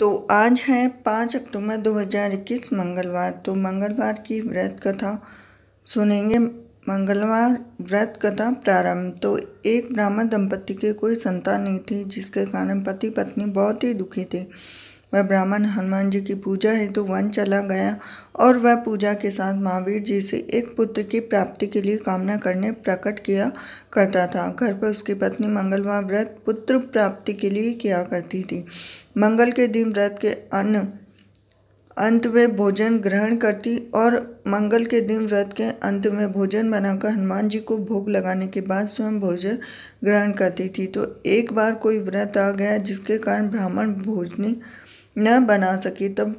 तो आज है 5 अक्टूबर 2021 मंगलवार। तो मंगलवार की व्रत कथा सुनेंगे। मंगलवार व्रत कथा प्रारंभ। तो एक ब्राह्मण दंपति के कोई संतान नहीं थी, जिसके कारण पति पत्नी बहुत ही दुखी थे। वह ब्राह्मण हनुमान जी की पूजा हेतु वन चला गया और वह पूजा के साथ महावीर जी से एक पुत्र की प्राप्ति के लिए कामना करने प्रकट किया करता था। घर पर उसकी पत्नी मंगलवार व्रत पुत्र प्राप्ति के लिए किया करती थी। मंगल के दिन व्रत के अंत में भोजन बनाकर हनुमान जी को भोग लगाने के बाद स्वयं भोजन ग्रहण करती थी। तो एक बार कोई व्रत आ गया जिसके कारण ब्राह्मण भोजनी न बना सकी, तब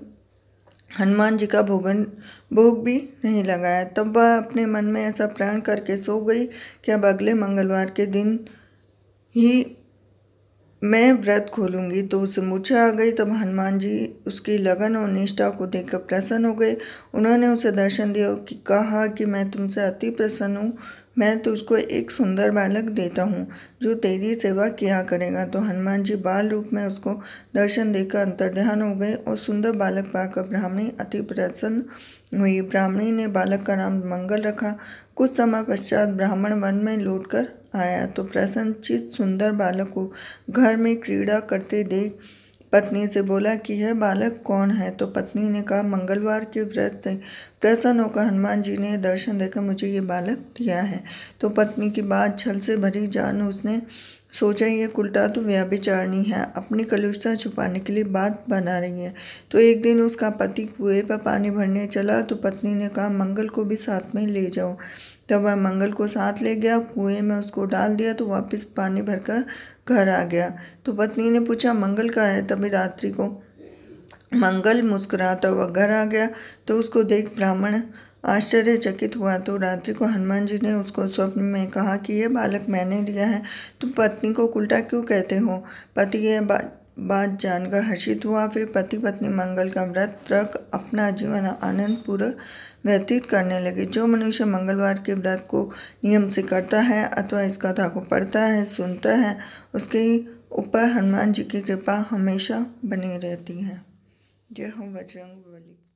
हनुमान जी का भोग भी नहीं लगाया। तब वह अपने मन में ऐसा प्रण करके सो गई कि अब अगले मंगलवार के दिन ही मैं व्रत खोलूंगी। तो उसे मूर्छा आ गई। तब हनुमान जी उसकी लगन और निष्ठा को देखकर प्रसन्न हो गए। उन्होंने उसे दर्शन दिया कि कहा कि मैं तुमसे अति प्रसन्न हूँ, मैं तुझको एक सुंदर बालक देता हूँ जो तेरी सेवा किया करेगा। तो हनुमान जी बाल रूप में उसको दर्शन देकर अंतर्ध्यान हो गए और सुंदर बालक पाकर ब्राह्मणी अति प्रसन्न हुई। ब्राह्मणी ने बालक का नाम मंगल रखा। कुछ समय पश्चात ब्राह्मण वन में लौटकर आया तो प्रसन्न चित सुंदर बालक को घर में क्रीड़ा करते देख पत्नी से बोला कि यह बालक कौन है। तो पत्नी ने कहा, मंगलवार के व्रत से प्रसन्न होकर हनुमान जी ने दर्शन देकर मुझे ये बालक दिया है। तो पत्नी की बात छल से भरी जान, उसने सोचा ये उल्टा तो व्यभिचारिणी है, अपनी कलुषता छुपाने के लिए बात बना रही है। तो एक दिन उसका पति कुएं पर पानी भरने चला तो पत्नी ने कहा, मंगल को भी साथ में ले जाओ। तब वह मंगल को साथ ले गया, कुएं में उसको डाल दिया तो वापस पानी भरकर घर आ गया। तो पत्नी ने पूछा, मंगल कहाँ है? तभी रात्रि को मंगल मुस्कुराता हुआ घर आ गया। तो उसको देख ब्राह्मण आश्चर्यचकित हुआ। तो रात्रि को हनुमान जी ने उसको स्वप्न में कहा कि यह बालक मैंने दिया है, तुम पत्नी को उल्टा क्यों कहते हो? पति यह बात जानकर हर्षित हुआ। फिर पति पत्नी मंगल का व्रत रख अपना जीवन आनंद पूर्वक व्यतीत करने लगे। जो मनुष्य मंगलवार के व्रत को नियम से करता है अथवा इस कथा को पढ़ता है, सुनता है, उसके ऊपर हनुमान जी की कृपा हमेशा बनी रहती है। जय हो बजरंगबली।